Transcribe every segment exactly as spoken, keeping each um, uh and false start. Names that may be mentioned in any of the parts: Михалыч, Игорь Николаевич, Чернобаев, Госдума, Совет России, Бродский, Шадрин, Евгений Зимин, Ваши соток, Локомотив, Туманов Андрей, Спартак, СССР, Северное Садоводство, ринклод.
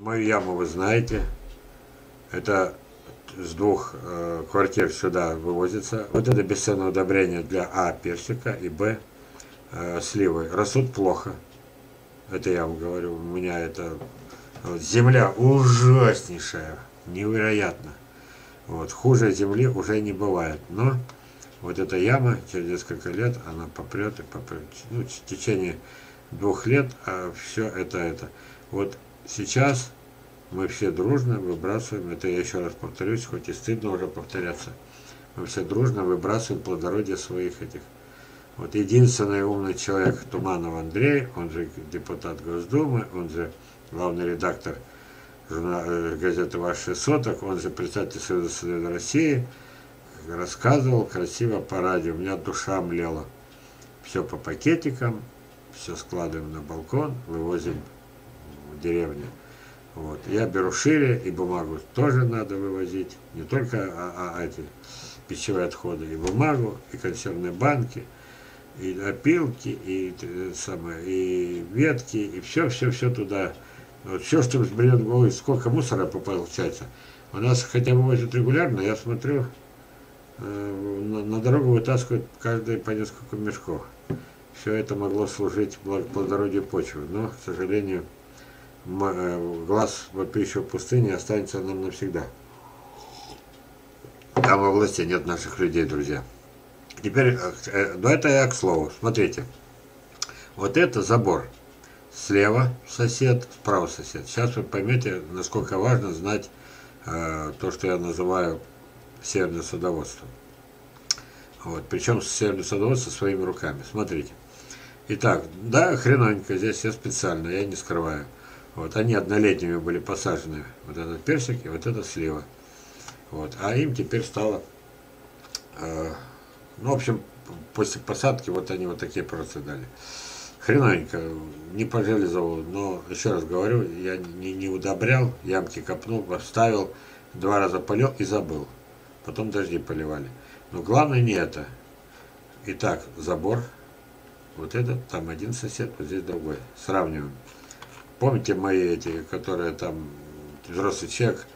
Мою яму вы знаете. Это с двух э, квартир сюда вывозится. Вот это бесценное удобрение для а. персика и б. Э, сливы. Растут плохо. Это я вам говорю. У меня это... Вот, земля ужаснейшая. Невероятно. Вот, хуже земли уже не бывает. Но вот эта яма через несколько лет она попрет и попрет. Ну, в течение двух лет а все это это. Вот сейчас мы все дружно выбрасываем, это я еще раз повторюсь, хоть и стыдно уже повторяться, мы все дружно выбрасываем плодородие своих этих. Вот единственный умный человек Туманов Андрей, он же депутат Госдумы, он же главный редактор газеты «Ваши соток», он же председатель Совета России, рассказывал красиво по радио. У меня душа млела. Все по пакетикам, все складываем на балкон, вывозим в деревню. Вот. Я беру шире, и бумагу тоже надо вывозить. Не только а, а, эти пищевые отходы, и бумагу, и консервные банки, и опилки, и, и, самое, и ветки, и все-все-все туда. Вот все, что взбредет в голову, сколько мусора получается. У нас хотя бы возят регулярно, я смотрю, на дорогу вытаскивают каждый по несколько мешков. Все это могло служить плодородию почвы, но, к сожалению, глаз вопиющего пустыни останется нам навсегда. Там во власти нет наших людей, друзья. Теперь, ну это я к слову. Смотрите, вот это забор. Слева сосед, справа сосед. Сейчас вы поймете, насколько важно знать э, то, что я называю северное садоводство. Вот, причем северное садоводство своими руками. Смотрите. Итак, да, хреновенько здесь, я специально, я не скрываю. Вот, они однолетними были посажены. Вот этот персик и вот эта слива. Вот, а им теперь стало... Э, ну, в общем, после посадки вот они вот такие просто дали. Хреновенько, не по железу, но еще раз говорю, я не, не удобрял, ямки копнул, поставил, два раза полил и забыл. Потом дожди поливали. Но главное не это. Итак, забор. Вот этот, там один сосед, вот здесь другой. Сравниваем. Помните мои эти, которые там взрослый человек,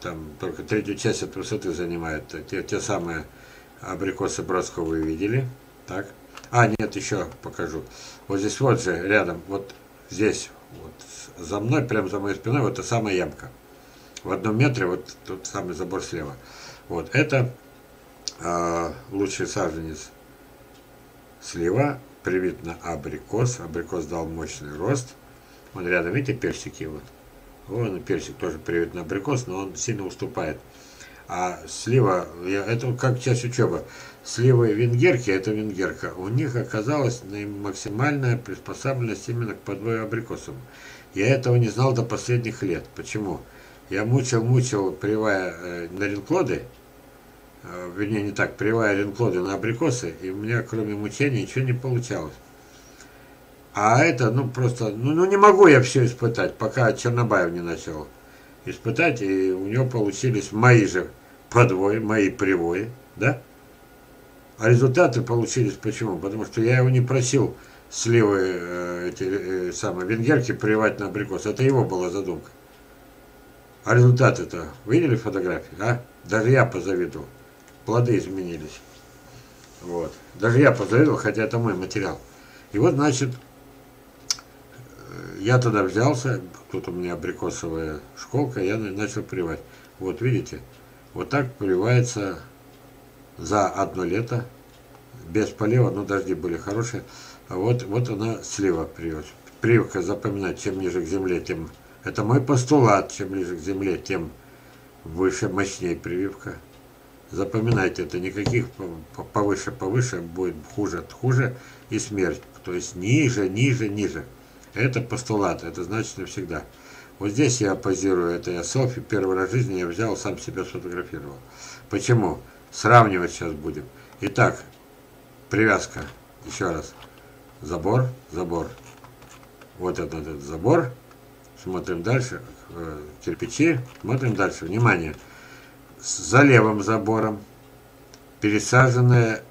там только третью часть от высоты занимает. Те, те самые абрикосы братского вы видели. Так. А, нет, еще покажу. Вот здесь вот же, рядом, вот здесь, вот за мной, прямо за моей спиной, вот та самая ямка. В одном метре, вот тот самый забор слева. Вот, это э, лучший саженец слива, привит на абрикос. Абрикос дал мощный рост. Вон рядом, видите, персики вот. Вон персик тоже привит на абрикос, но он сильно уступает. А слива, я, это как часть учебы. Сливы венгерки, это венгерка, у них оказалась максимальная приспособленность именно к подвою абрикосам. Я этого не знал до последних лет. Почему? Я мучил-мучил, прививая э, на ринклоды, э, вернее не так, прививая ринклоды на абрикосы, и у меня кроме мучения ничего не получалось. А это, ну просто, ну, ну не могу я все испытать, пока Чернобаев не начал испытать, и у него получились мои же подвои, мои привои, да? А результаты получились почему? Потому что я его не просил сливы, э, эти э, самые венгерки прививать на абрикос, это его была задумка. А результаты-то, видели фотографии, а? Даже я позавидовал. Плоды изменились. Вот. Даже я позавидовал, хотя это мой материал. И вот, значит, я тогда взялся, тут у меня абрикосовая школка, я начал прививать. Вот, видите, вот так прививается за одно лето, без полива, но дожди были хорошие. Вот, вот она слива прививалась. Прививка, запоминать, чем ниже к земле, тем... Это мой постулат. Чем ближе к земле, тем выше, мощнее прививка. Запоминайте, это никаких повыше-повыше, будет хуже-хуже и смерть. То есть ниже, ниже, ниже. Это постулат, это значит навсегда. Вот здесь я позирую, это я селфи, первый раз в жизни я взял, сам себя сфотографировал. Почему? Сравнивать сейчас будем. Итак, привязка. Еще раз. Забор, забор. Вот этот, этот забор. Смотрим дальше, кирпичи, смотрим дальше, внимание, за левым забором пересаженные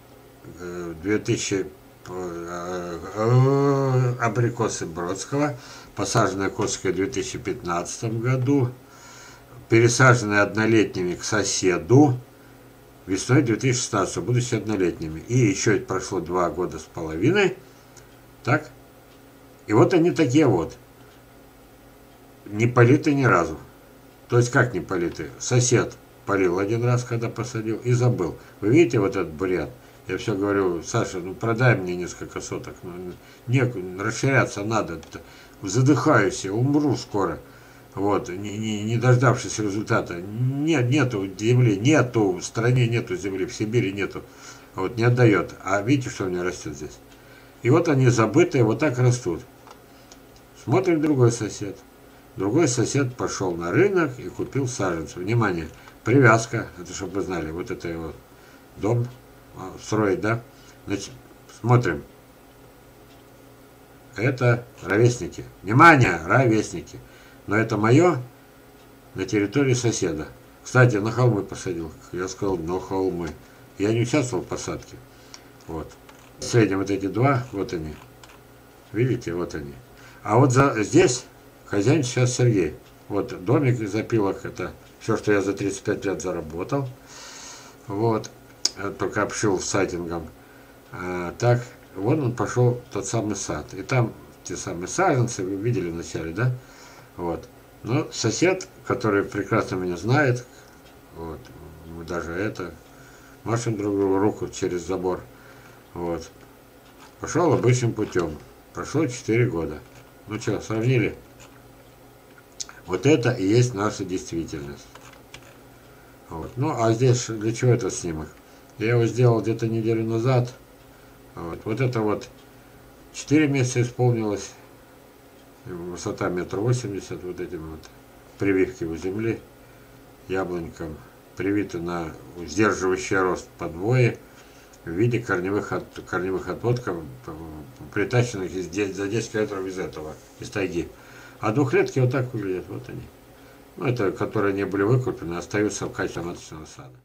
две тысячи абрикосы Бродского, посаженная косточкой в две тысячи пятнадцатом году, пересаженная однолетними к соседу весной две тысячи шестнадцатого, будучи однолетними. И еще прошло два года с половиной. Так? И вот они такие вот. Не политы ни разу. То есть как не политы? Сосед полил один раз, когда посадил, и забыл. Вы видите вот этот бред? Я все говорю: Саша, ну продай мне несколько соток. Ну, не, расширяться надо. Задыхаюсь, я умру скоро. Вот, не, не, не дождавшись результата. Нет, нету земли, нету, в стране нету земли, в Сибири нету. Вот не отдает. А видите, что у меня растет здесь? И вот они забытые, вот так растут. Смотрим, другой сосед. Другой сосед пошел на рынок и купил саженцу. Внимание, привязка, это чтобы вы знали, вот это его дом строить, да? Значит, смотрим. Это ровесники. Внимание, ровесники. Но это мое на территории соседа. Кстати, на холмы посадил. Я сказал, на холмы. Я не участвовал в посадке. Вот. В среднем вот эти два, вот они. Видите, вот они. А вот за, здесь хозяин сейчас Сергей. Вот домик из опилок. Это все, что я за тридцать пять лет заработал. Вот. Только обшил сайтингом. А, так, вон он пошел тот самый сад. И там те самые саженцы, вы видели вначале, да? Вот. Но сосед, который прекрасно меня знает, вот, мы даже это, машем друг другу руку через забор, вот, пошел обычным путем. Прошло четыре года. Ну что, сравнили? Вот это и есть наша действительность. Вот. Ну, а здесь для чего этот снимок? Я его сделал где-то неделю назад. Вот, вот это вот четыре месяца исполнилось. Высота метр восемьдесят, вот эти вот прививки у земли, яблонькам привиты на сдерживающий рост подвои в виде корневых, от, корневых отводков, притащенных из, за десять километров из этого, из тайги. А двухлетки вот так выглядят, вот они. Ну, это, которые не были выкуплены, остаются в качестве маточного сада.